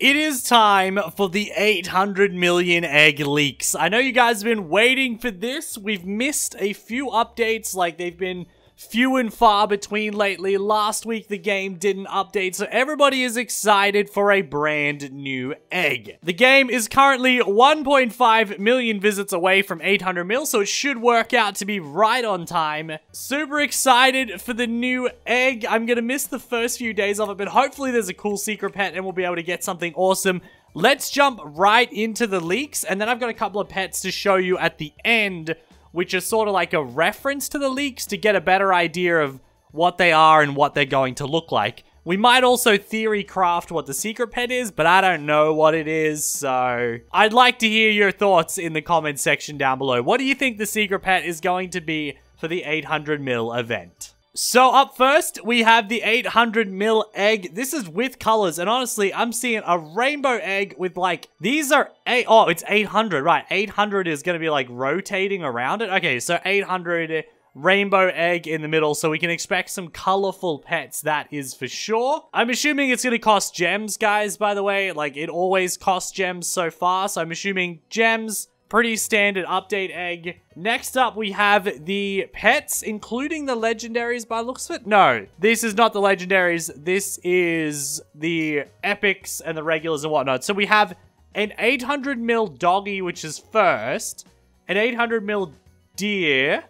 It is time for the 800 million egg leaks. I know you guys have been waiting for this. We've missed a few updates, like they've been few and far between lately. Last week the game didn't update, so everybody is excited for a brand new egg. The game is currently 1.5 million visits away from 800 mil, so it should work out to be right on time. Super excited for the new egg. I'm gonna miss the first few days of it, but hopefully there's a cool secret pet and we'll be able to get something awesome. Let's jump right into the leaks, and then I've got a couple of pets to show you at the end, which is sort of like a reference to the leaks to get a better idea of what they are and what they're going to look like. We might also theory craft what the secret pet is, but I don't know what it is, so I'd like to hear your thoughts in the comment section down below. What do you think the secret pet is going to be for the 800 mil event? So up first, we have the 800 mil egg. This is with colors, and honestly, I'm seeing a rainbow egg with like, these are eight, oh, it's 800, right? 800 is gonna be like rotating around it. Okay, so 800 rainbow egg in the middle, so we can expect some colorful pets, that is for sure. I'm assuming it's gonna cost gems, guys, by the way. Like, it always costs gems so far, so I'm assuming gems. Pretty standard update egg. Next up, we have the pets, including the legendaries by the looks of it. No, this is not the legendaries. This is the epics and the regulars and whatnot. So we have an 800 mil doggy, which is first, an 800 mil deer,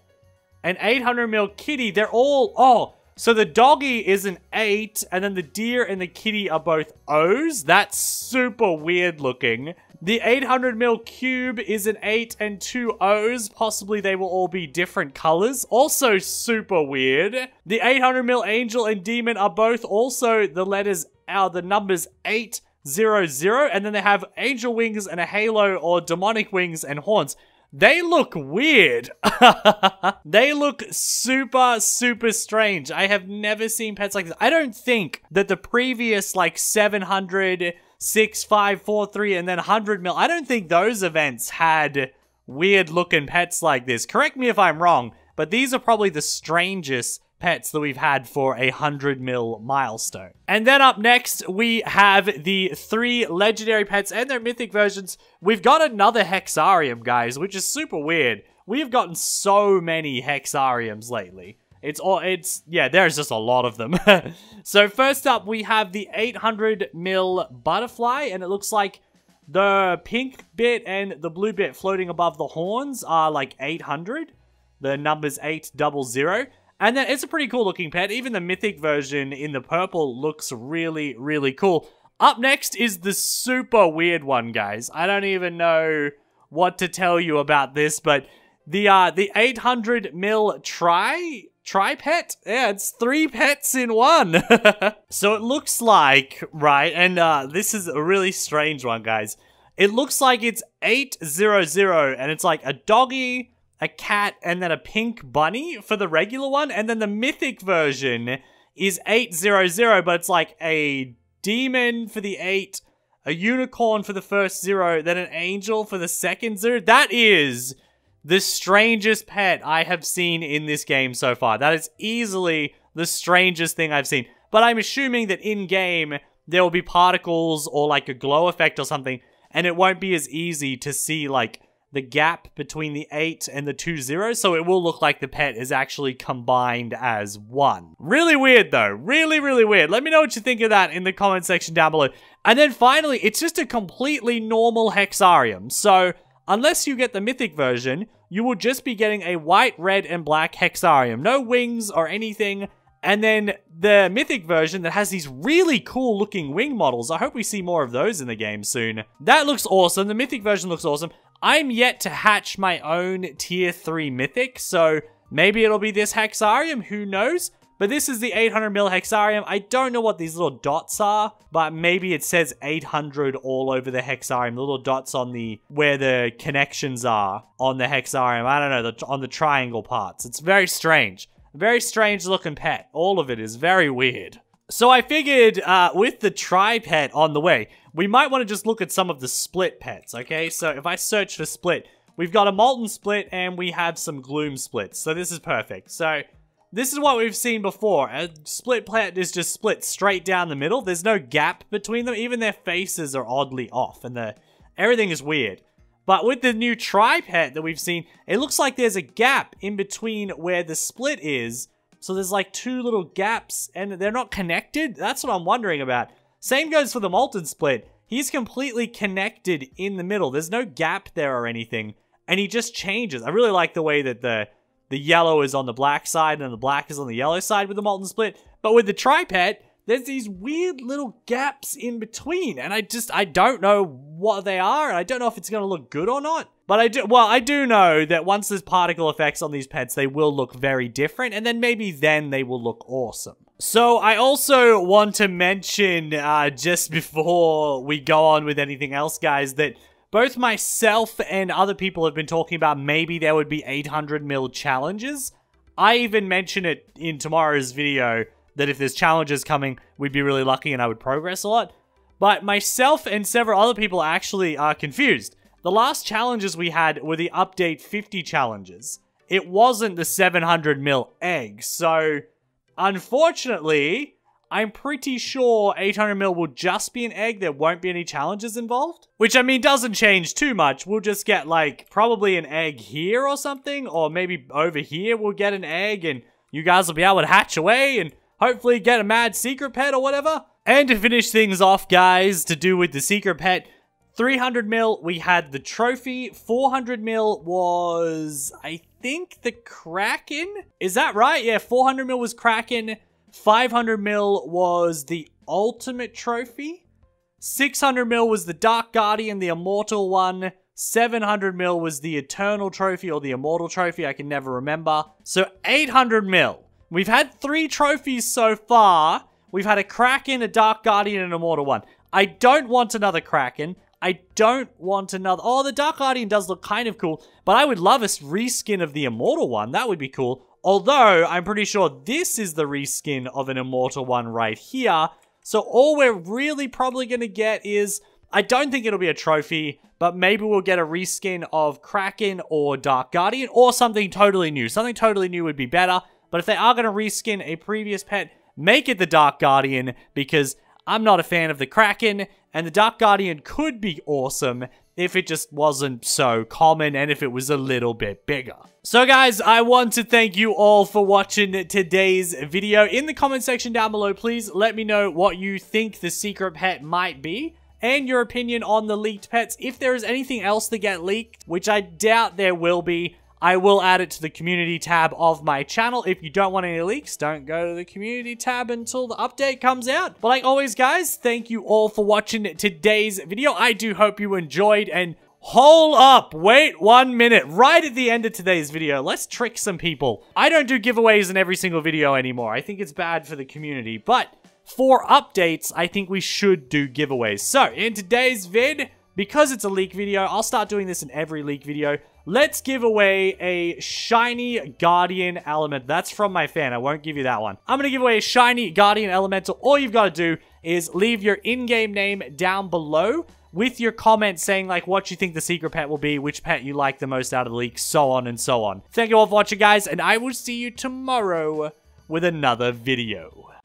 an 800 mil kitty. They're all, oh, so the doggy is an 8, and then the deer and the kitty are both O's. That's super weird looking. The 800 mil cube is an 8 and 2 O's. Possibly they will all be different colors. Also super weird. The 800 mil angel and demon are both also the letters, the numbers 800, and then they have angel wings and a halo or demonic wings and horns. They look weird. They look super, super strange. I have never seen pets like this. I don't think that the previous like 700, 6, 5, 4, 3, and then 100 mil, I don't think those events had weird looking pets like this. Correct me if I'm wrong, but these are probably the strangest pets that we've had for a 100 mil milestone. And then up next, we have the 3 legendary pets and their mythic versions. We've got another Hexarium, guys, which is super weird. We've gotten so many Hexariums lately. Yeah, there's just a lot of them. So first up, we have the 800 mil butterfly, and it looks like the pink bit and the blue bit floating above the horns are like 800. The number's 800. And then it's a pretty cool looking pet. Even the mythic version in the purple looks really, really cool. Up next is the super weird one, guys. I don't even know what to tell you about this, but the 800 mil tri-pet? Yeah, it's 3 pets in one. So it looks like, right, and this is a really strange one, guys. It looks like it's 800, and it's like a doggy, a cat, and then a pink bunny for the regular one. And then the mythic version is 800, but it's like a demon for the 8, a unicorn for the first 0, then an angel for the second 0. That is the strangest pet I have seen in this game so far. That is easily the strangest thing I've seen. But I'm assuming that in-game there will be particles or like a glow effect or something, and it won't be as easy to see like the gap between the 8 and the 20, so it will look like the pet is actually combined as one. Really weird though, really, really weird. Let me know what you think of that in the comment section down below. And then finally, it's just a completely normal Hexarium. So unless you get the mythic version, you will just be getting a white, red, and black Hexarium. No wings or anything. And then the mythic version that has these really cool looking wing models. I hope we see more of those in the game soon. That looks awesome. The mythic version looks awesome. I'm yet to hatch my own tier 3 mythic, so maybe it'll be this Hexarium, who knows? But this is the 800 mil Hexarium. I don't know what these little dots are, but maybe it says 800 all over the Hexarium. The little dots on where the connections are on the Hexarium. I don't know, on the triangle parts. It's very strange. Very strange looking pet. All of it is very weird. So I figured with the tri-pet on the way, we might want to just look at some of the split pets, okay? So if I search for split, we've got a Molten Split and we have some Gloom Splits. So this is perfect. So This is what we've seen before. A split plant is just split straight down the middle. There's no gap between them. Even their faces are oddly off, and everything is weird. But with the new tri-pet that we've seen, it looks like there's a gap in between where the split is. So there's like two little gaps, and they're not connected? That's what I'm wondering about. Same goes for the Molten Split. He's completely connected in the middle. There's no gap there or anything, and he just changes. I really like the way that the yellow is on the black side and the black is on the yellow side with the Molten Split. But with the Tri-Pet, there's these weird little gaps in between, and I don't know what they are, and I don't know if it's going to look good or not. But I do know that once there's particle effects on these pets, they will look very different, and then maybe then they will look awesome. So I also want to mention, just before we go on with anything else, guys, that both myself and other people have been talking about maybe there would be 800 mil challenges. I even mentioned it in tomorrow's video that if there's challenges coming, we'd be really lucky and I would progress a lot. But myself and several other people actually are confused. The last challenges we had were the update 50 challenges. It wasn't the 700 mil egg, so unfortunately, I'm pretty sure 800 mil will just be an egg. There won't be any challenges involved, which, I mean, doesn't change too much. We'll just get, like, probably an egg here or something, or maybe over here we'll get an egg, and you guys will be able to hatch away and hopefully get a mad secret pet or whatever. And to finish things off, guys, to do with the secret pet, 300 mil, we had the trophy. 400 mil was, I think, the Kraken? Is that right? Yeah, 400 mil was Kraken. 500 mil was the ultimate trophy. 600 mil was the Dark Guardian, the Immortal one. 700 mil was the Eternal Trophy or the Immortal Trophy. I can never remember. So 800 mil. We've had 3 trophies so far. We've had a Kraken, a Dark Guardian, and an Immortal one. I don't want another Kraken. I don't want another... Oh, the Dark Guardian does look kind of cool, but I would love a reskin of the Immortal one. That would be cool. Although, I'm pretty sure this is the reskin of an Immortal one right here. So all we're really probably going to get is... I don't think it'll be a trophy, but maybe we'll get a reskin of Kraken or Dark Guardian or something totally new. Something totally new would be better, but if they are going to reskin a previous pet, make it the Dark Guardian, because I'm not a fan of the Kraken, and the Dark Guardian could be awesome if it just wasn't so common and if it was a little bit bigger. So guys, I want to thank you all for watching today's video. In the comment section down below, please let me know what you think the secret pet might be and your opinion on the leaked pets. If there is anything else to get leaked, which I doubt there will be, I will add it to the community tab of my channel. If you don't want any leaks, don't go to the community tab until the update comes out. But like always, guys, thank you all for watching today's video. I do hope you enjoyed, and hold up, wait 1 minute. Right at the end of today's video, let's trick some people. I don't do giveaways in every single video anymore. I think it's bad for the community, but for updates, I think we should do giveaways. So in today's vid, because it's a leak video, I'll start doing this in every leak video. Let's give away a shiny Guardian Elemental. That's from my fan. I won't give you that one. I'm going to give away a shiny Guardian Elemental. All you've got to do is leave your in-game name down below with your comment saying, like, what you think the secret pet will be, which pet you like the most out of the leak, so on and so on. Thank you all for watching, guys, and I will see you tomorrow with another video.